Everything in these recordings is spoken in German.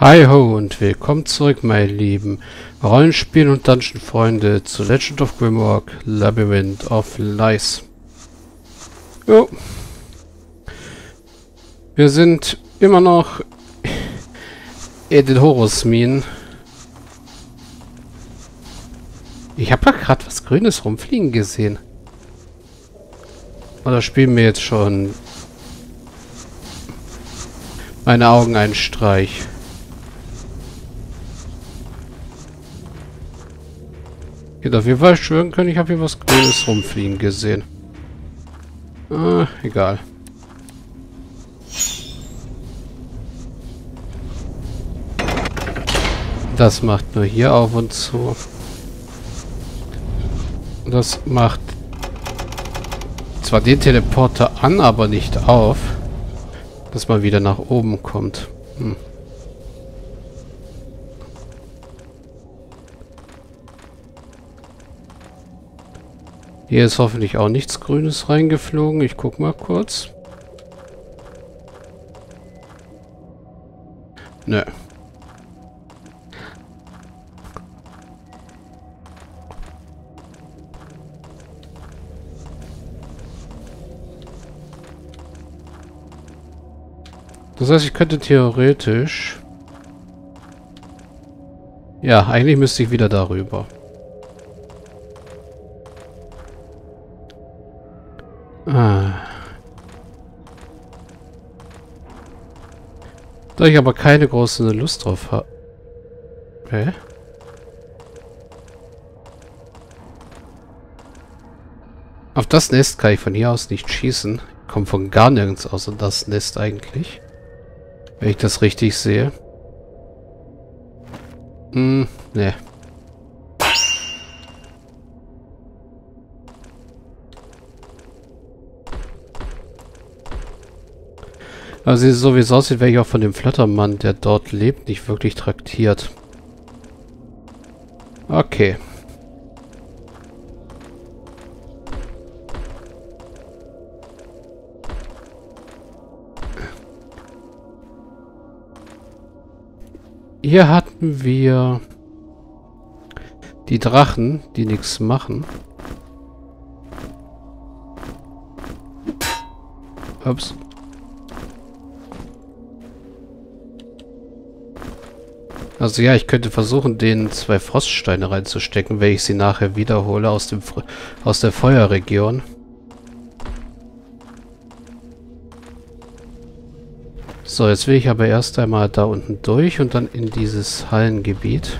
Hi ho und willkommen zurück, meine lieben Rollenspiel- und Dungeon-Freunde zu Legend of Grimrock: Labyrinth of Lies. Jo. Wir sind immer noch in den Horus-Minen. Ich habe da gerade was Grünes rumfliegen gesehen. Oder spielen mir jetzt schon meine Augen einen Streich? Geht auf jeden Fall schwören können, ich habe hier was Grünes rumfliegen gesehen. Ah, egal. Das macht nur hier auf und zu. Das macht zwar den Teleporter an, aber nicht auf, dass man wieder nach oben kommt. Hm. Hier ist hoffentlich auch nichts Grünes reingeflogen. Ich guck mal kurz. Nö. Das heißt, ich könnte theoretisch... Ja, eigentlich müsste ich wieder darüber. Da ich aber keine große Lust drauf habe. Hä? Auf das Nest kann ich von hier aus nicht schießen. Ich komme von gar nirgends außer das Nest eigentlich. Wenn ich das richtig sehe. Hm, ne. Also so wie es aussieht, wäre ich auch von dem Flattermann, der dort lebt, nicht wirklich traktiert. Okay. Hier hatten wir die Drachen, die nichts machen. Ups. Also ja, ich könnte versuchen, denen zwei Froststeine reinzustecken, wenn ich sie nachher wiederhole aus der Feuerregion. So, jetzt will ich aber erst einmal da unten durch und dann in dieses Hallengebiet.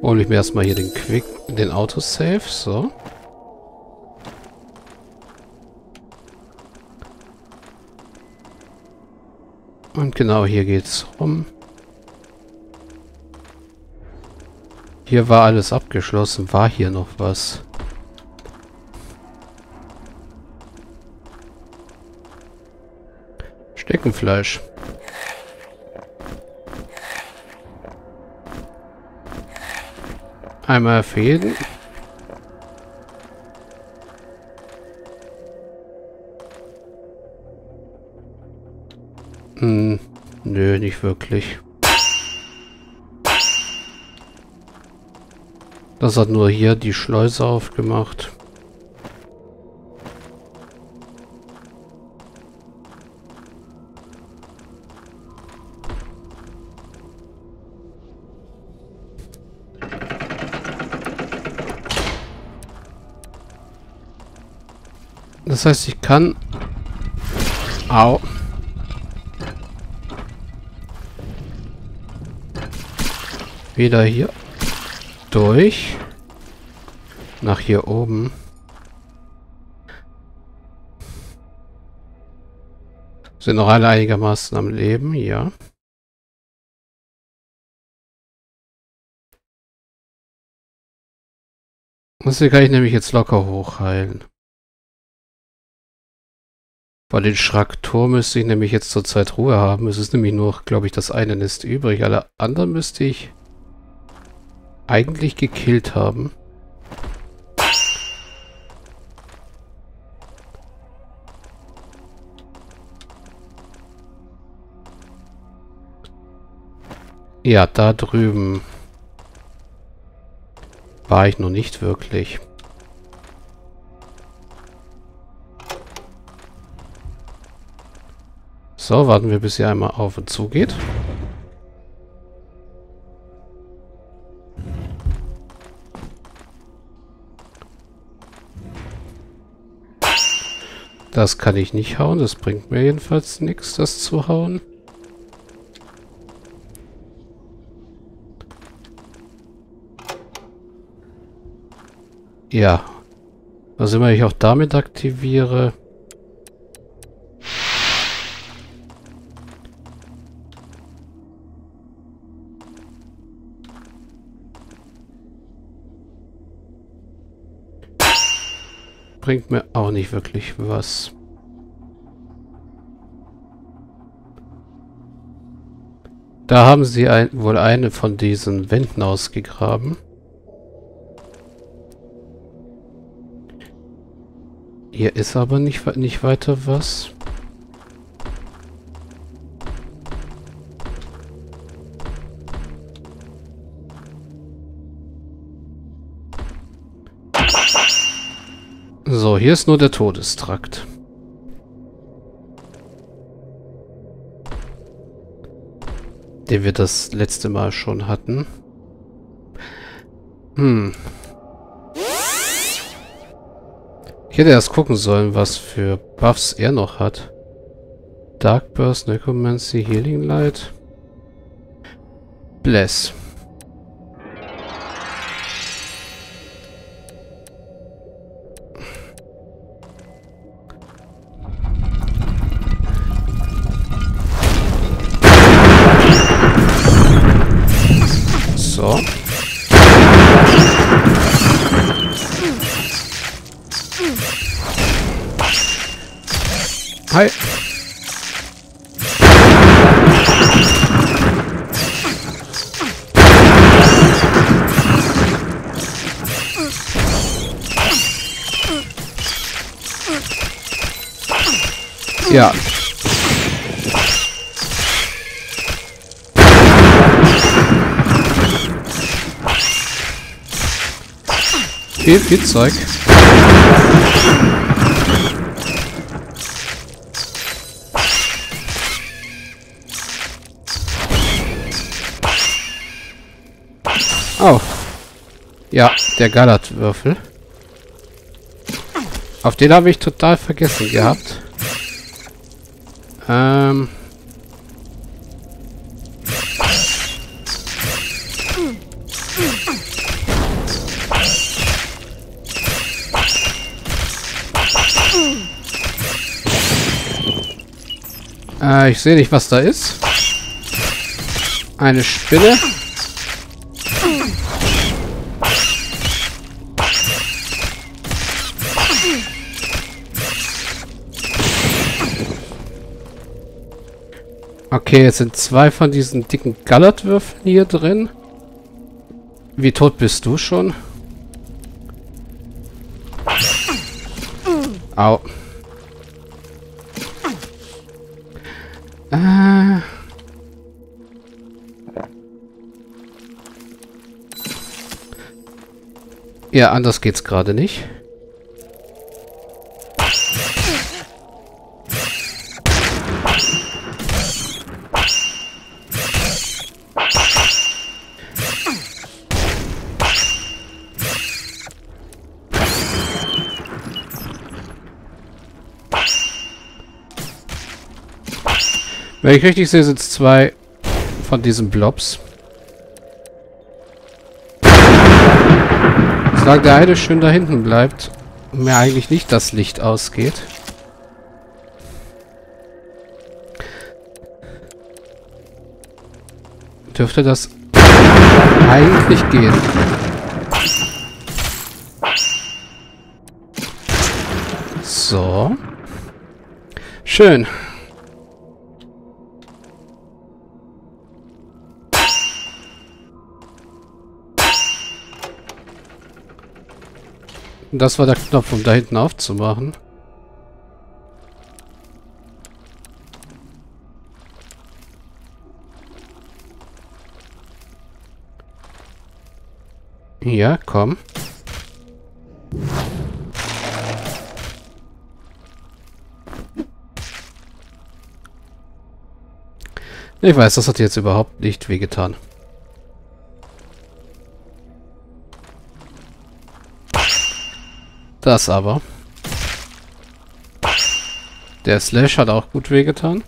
Hol ich mir erstmal hier den Autosave, so. Und genau hier geht's rum. Hier war alles abgeschlossen. War hier noch was? Steckenfleisch. Einmal für jeden. Nö, nicht wirklich. Das hat nur hier die Schleuse aufgemacht. Das heißt, ich kann... Au... Wieder hier durch. Nach hier oben. Sind noch alle einigermaßen am Leben, ja. Das hier kann ich nämlich jetzt locker hochheilen. Bei den Schraktur müsste ich nämlich jetzt zurzeit Ruhe haben. Es ist nämlich nur, glaube ich, das eine Nest übrig. Alle anderen müsste ich... eigentlich gekillt haben. Ja, da drüben war ich noch nicht wirklich. So, warten wir, bis sie einmal auf und zu geht. Das kann ich nicht hauen, das bringt mir jedenfalls nichts, das zu hauen. Ja, was immer ich auch damit aktiviere. Bringt mir auch nicht wirklich was. Da haben sie wohl eine von diesen Wänden ausgegraben. Hier ist aber nicht weiter was. So, hier ist nur der Todestrakt. Den wir das letzte Mal schon hatten. Ich hätte erst gucken sollen, was für Buffs er noch hat. Dark Burst, Necromancy, Healing Light. Bless. Hi. Ja. Viel Zeug. Oh. Ja, der Gallertwürfel. Auf den habe ich total vergessen gehabt. Ich sehe nicht, was da ist. Eine Spinne. Okay, jetzt sind zwei von diesen dicken Gallertwürfeln hier drin. Wie tot bist du schon? Au. Ja, anders geht's gerade nicht. Wenn ich richtig sehe, sind es zwei von diesen Blobs. Solange der eine schön da hinten bleibt und mir eigentlich nicht das Licht ausgeht. Dürfte das eigentlich gehen. So. Schön. Das war der Knopf, um da hinten aufzumachen. Ja, komm. Ich weiß, das hat jetzt überhaupt nicht wehgetan. Das aber. Der Slash hat auch gut wehgetan.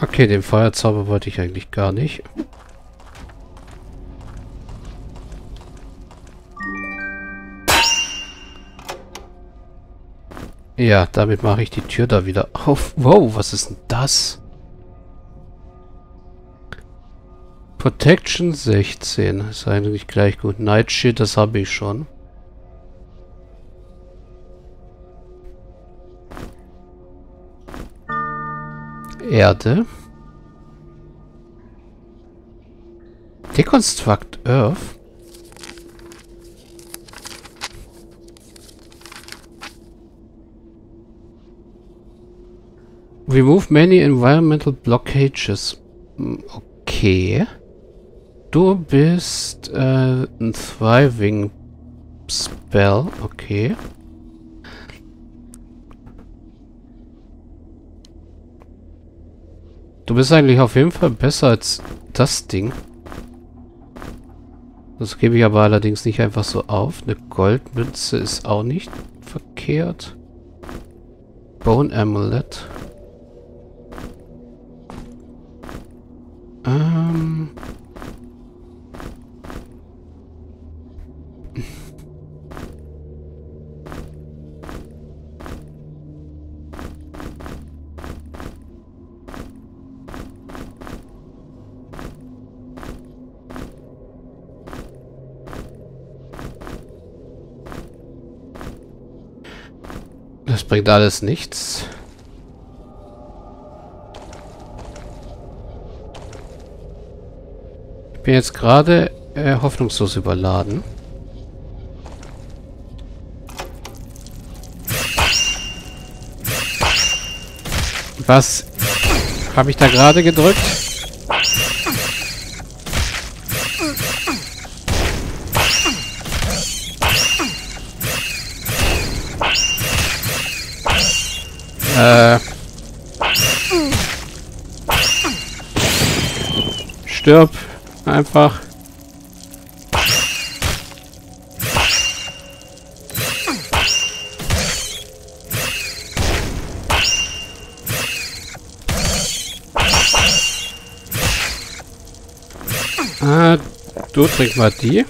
Okay, den Feuerzauber wollte ich eigentlich gar nicht. Ja, damit mache ich die Tür da wieder auf. Wow, was ist denn das? Protection 16. Ist eigentlich gleich gut. Nightshade, das habe ich schon. Erde. Dekonstrukt Earth. Remove many environmental blockages. Okay. Du bist ein Thriving Spell. Okay. Du bist eigentlich auf jeden Fall besser als das Ding. Das gebe ich aber allerdings nicht einfach so auf. Eine Goldmütze ist auch nicht verkehrt. Bone Amulet. Das bringt alles nichts. Ich bin jetzt gerade hoffnungslos überladen. Was habe ich da gerade gedrückt? Stirb. Einfach. Du trink mal die.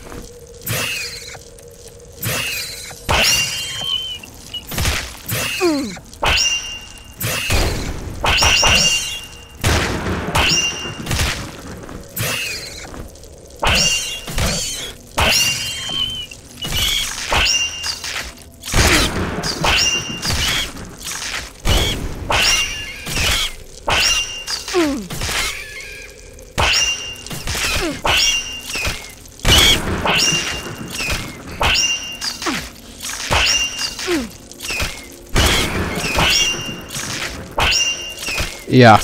Ja.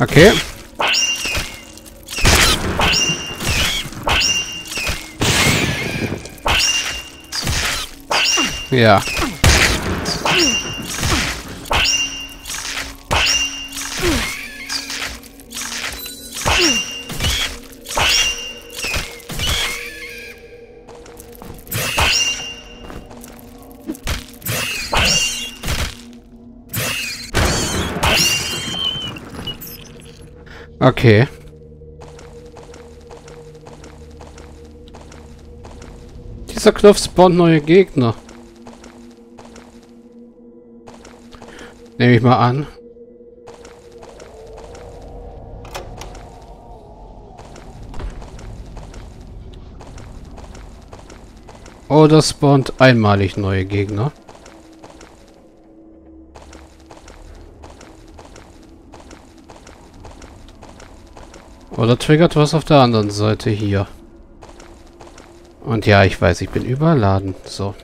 Okay. Ja. Okay. Dieser Knopf spawnt neue Gegner. Nehme ich mal an. Oh, das spawnt einmalig neue Gegner. Oder triggert was auf der anderen Seite hier. Und ja, ich weiß, ich bin überladen. So.